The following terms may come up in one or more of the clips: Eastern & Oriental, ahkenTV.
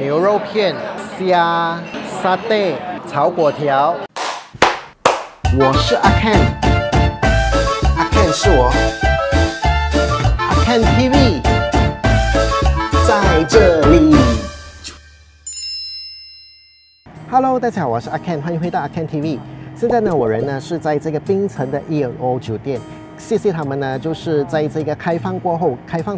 牛肉片、虾、沙爹、炒粿条。我是阿 Ken， 阿 Ken 是我，阿 Ken TV 在这里。Hello， 大家好，我是阿 Ken， 欢迎回到阿 Ken TV。现在呢，我人呢是在这个槟城的 E&O 酒店。 谢谢他们呢，就是在这个开放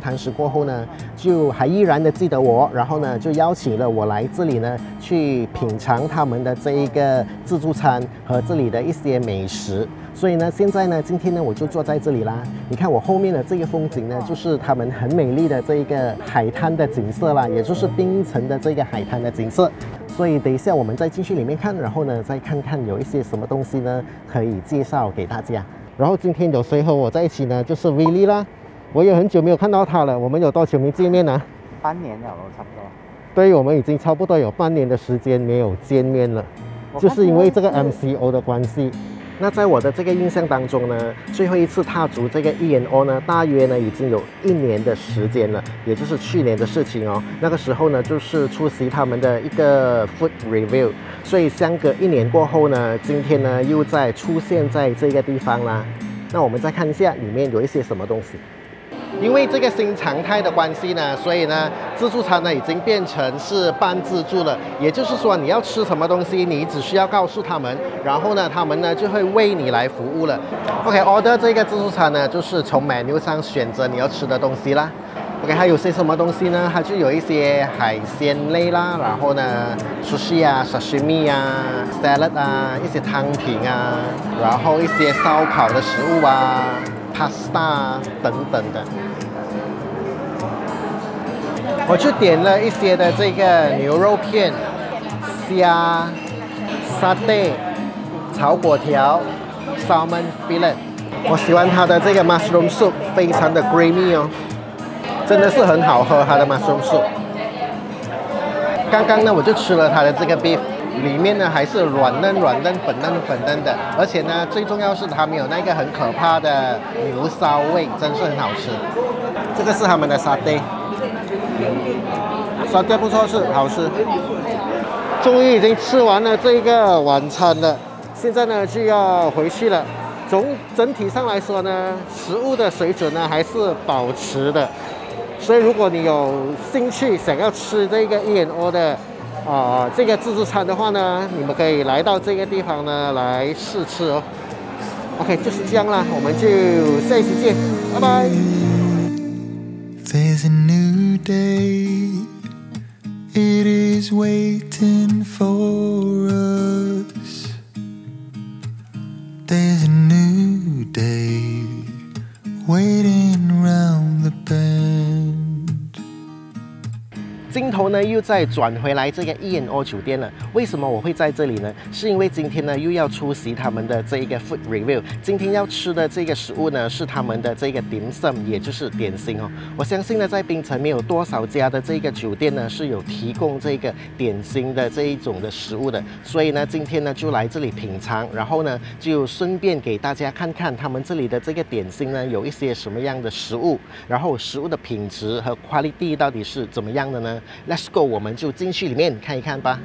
堂食过后呢，就还依然的记得我，然后呢就邀请了我来这里呢去品尝他们的这一个自助餐和这里的一些美食。所以呢，现在呢，今天呢我就坐在这里啦。你看我后面的这个风景呢，就是他们很美丽的这一个海滩的景色啦，也就是槟城的这个海滩的景色。所以等一下我们再进去里面看，然后呢再看看有一些什么东西呢可以介绍给大家。 然后今天有谁和我在一起呢？就是 Willy 啦，我也很久没有看到他了。我们有多久没见面呢？半年了，差不多。对，我们已经差不多有半年的时间没有见面了，就是因为这个 MCO 的关系。那在我的这个印象当中呢，最后一次踏足这个 E&O 呢，大约呢已经有1年的时间了，也就是去年的事情哦。那个时候呢，就是出席他们的一个 food review， 所以相隔1年过后呢，今天呢又再出现在这个地方啦。那我们再看一下里面有一些什么东西。 因为这个新常态的关系呢，所以呢，自助餐呢已经变成是半自助了。也就是说，你要吃什么东西，你只需要告诉他们，然后呢，他们呢就会为你来服务了。OK，order 这个自助餐呢，就是从 menu 上选择你要吃的东西啦。OK， 还有些什么东西呢？它就有一些海鲜类啦，然后呢 ，sushi 啊、sashimi 啊、salad 啊，一些汤品啊，然后一些烧烤的食物啊。 pasta 等等的，我就点了一些的这个牛肉片、虾、沙爹、炒粿条、salmon fillet。我喜欢它的这个 mushroom soup， 非常的 creamy 哦，真的是很好喝它的 mushroom soup。刚刚呢，我就吃了它的这个 beef。 里面呢还是软嫩软嫩粉嫩粉嫩的，而且呢最重要是它没有那个很可怕的牛骚味，真是很好吃。这个是他们的沙爹，沙爹不错吃，好吃。终于已经吃完了这个晚餐了，现在呢就要回去了。从整体上来说呢，食物的水准呢还是保持的，所以如果你有兴趣想要吃这个 E&O 的。 这个自助餐的话呢，你们可以来到这个地方呢来试吃哦。OK， 就是这样啦，我们就下一期见，拜拜。There's a new day, it is waiting for us. There's a new day, waiting round the bend. 镜头呢又再转回来这个 E&O 酒店了。为什么我会在这里呢？是因为今天呢又要出席他们的这一个 food review。今天要吃的这个食物呢是他们的这个 dim sum， 也就是点心哦。我相信呢在槟城没有多少家的这个酒店呢是有提供这个点心的这一种的食物的。所以呢今天呢就来这里品尝，然后呢就顺便给大家看看他们这里的这个点心呢有一些什么样的食物，然后食物的品质和 quality 到底是怎么样的呢？ Let's go， 我们就进去里面看一看吧。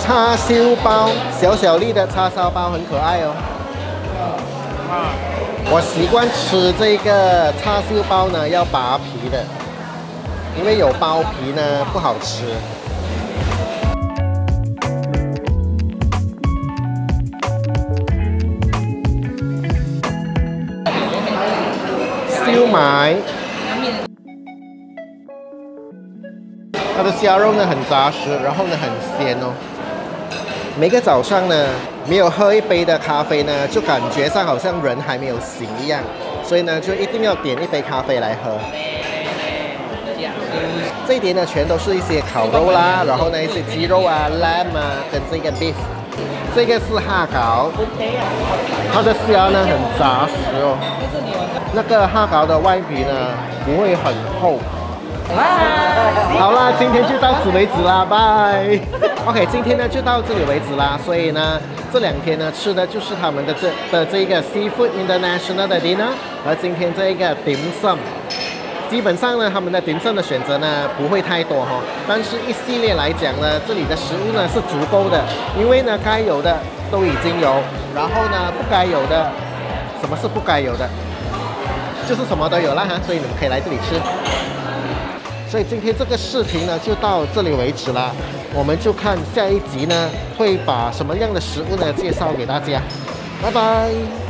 叉烧包，小小粒的叉烧包很可爱哦。啊 我习惯吃这个叉烧包呢，要拔皮的，因为有包皮呢不好吃。烧麦，它的虾肉呢很扎实，然后呢很鲜哦。每个早上呢。 没有喝一杯的咖啡呢，就感觉上好像人还没有醒一样，所以呢，就一定要点一杯咖啡来喝。这一点呢，全都是一些烤肉啦，然后呢一些鸡肉啊、lamb 啊，跟这个 beef。这个是哈搞，它的虾呢很扎实哦。那个哈膏的外皮呢不会很厚。好啦，今天就到此为止啦，拜。OK， 今天呢就到这里为止啦。所以呢，这两天呢吃的就是他们的这个 Seafood International 的 dinner， 而今天这一个 dim sum。 基本上呢，他们的dim sum的选择呢不会太多哈、哦，但是一系列来讲呢，这里的食物呢是足够的，因为呢该有的都已经有，然后呢不该有的，什么是不该有的，就是什么都有了哈，所以你们可以来这里吃。所以今天这个视频呢就到这里为止了，我们就看下一集呢会把什么样的食物呢介绍给大家，拜拜。